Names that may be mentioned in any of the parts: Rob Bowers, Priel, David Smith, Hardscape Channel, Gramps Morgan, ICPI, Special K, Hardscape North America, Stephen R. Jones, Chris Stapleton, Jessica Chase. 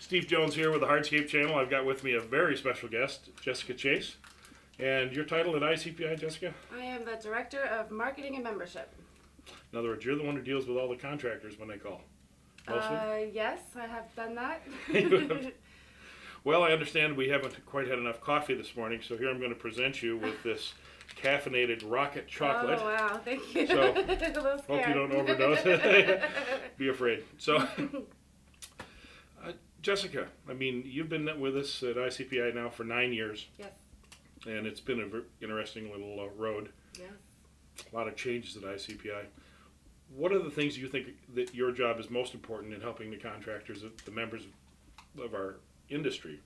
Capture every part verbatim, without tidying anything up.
Steve Jones here with the Hardscape channel. I've got with me a very special guest, Jessica Chase. And your title at I C P I, Jessica? I am the Director of Marketing and Membership. In other words, you're the one who deals with all the contractors when they call. Uh, yes, I have done that. Well, I understand we haven't quite had enough coffee this morning, so here I'm going to present you with this caffeinated rocket chocolate. Oh, wow, thank you. So, hope you don't overdose. Be afraid. So, uh, Jessica, I mean, you've been with us at I C P I now for nine years. Yes. And it's been an interesting little uh, road. Yeah. A lot of changes at I C P I. What are the things you think that your job is most important in helping the contractors, the members of our industry,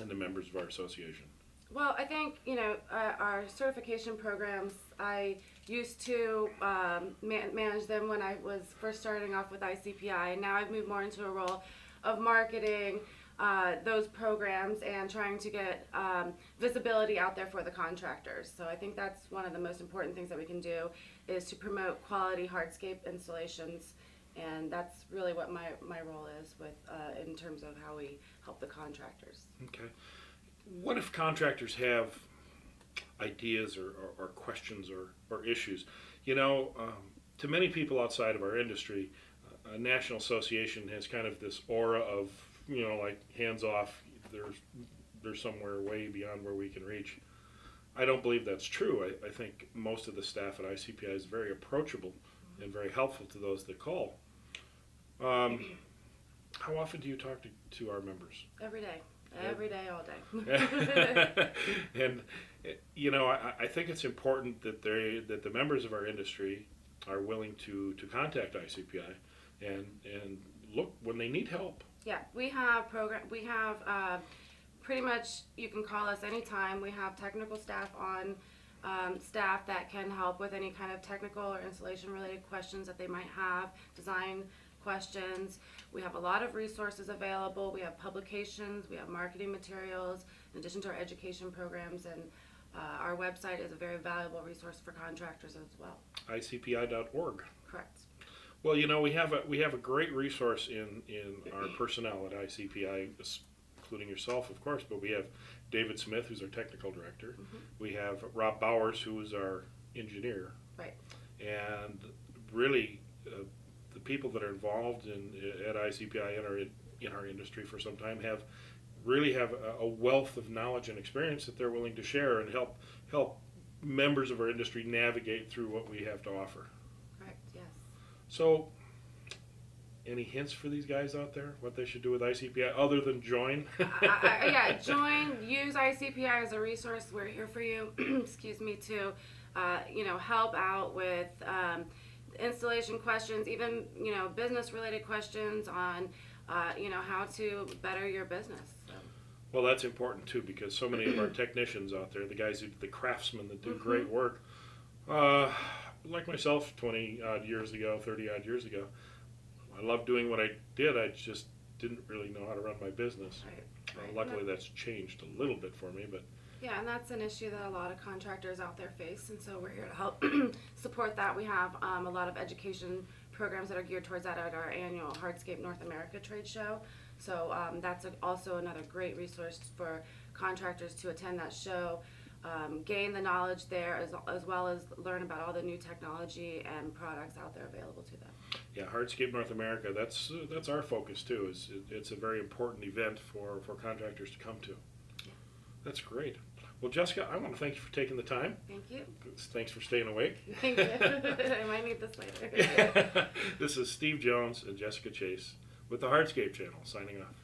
and the members of our association? Well, I think, you know, uh, our certification programs, I used to um, man manage them when I was first starting off with I C P I, and now I've moved more into a role of marketing Uh, those programs and trying to get um, visibility out there for the contractors. So I think that's one of the most important things that we can do, is to promote quality hardscape installations, and that's really what my, my role is with uh, in terms of how we help the contractors. Okay. What if contractors have ideas or, or, or questions or, or issues? You know, um, to many people outside of our industry, uh, a national association has kind of this aura of, you know, like hands off, there's there's somewhere way beyond where we can reach. I don't believe that's true. I, I think most of the staff at I C P I is very approachable and very helpful to those that call. Um, how often do you talk to, to our members? Every day. Every day, all day. And, you know, I, I think it's important that they, that the members of our industry are willing to, to contact I C P I and, and look when they need help. Yeah, we have program. We have uh, pretty much, you can call us anytime. We have technical staff on um, staff that can help with any kind of technical or installation related questions that they might have, design questions. We have a lot of resources available. We have publications, we have marketing materials, in addition to our education programs, and uh, our website is a very valuable resource for contractors as well. I C P I dot org. Correct. Well, you know, we have a we have a great resource in in our personnel at I C P I, including yourself, of course. But we have David Smith, who's our technical director. Mm-hmm. We have Rob Bowers, who is our engineer. Right. And really, uh, the people that are involved in at I C P I and are in, in our industry for some time have really have a, a wealth of knowledge and experience that they're willing to share and help help members of our industry navigate through what we have to offer. So, any hints for these guys out there, what they should do with I C P I other than join? uh, I, yeah, join, use I C P I as a resource. We're here for you, excuse me, to uh, you know, help out with um, installation questions, even, you know, business-related questions on, uh, you know, how to better your business. So. Well, that's important, too, because so many of our technicians out there, the guys, who, the craftsmen that do mm-hmm. great work, uh, like myself twenty-odd years ago, thirty-odd years ago, I loved doing what I did. I just didn't really know how to run my business. Right, right. Uh, luckily, that's changed a little bit for me. But yeah, and that's an issue that a lot of contractors out there face, and so we're here to help support that. We have um, a lot of education programs that are geared towards that at our annual Hardscape North America trade show. So um, that's a, also another great resource for contractors to attend that show. Um, gain the knowledge there, as, as well as learn about all the new technology and products out there available to them. Yeah, Hardscape North America, that's uh, that's our focus too. Is it, it's a very important event for, for contractors to come to. Yeah. That's great. Well, Jessica, I want to thank you for taking the time. Thank you. Thanks for staying awake. Thank you. I might need this later. This is Steve Jones and Jessica Chase with the Hardscape channel, signing off.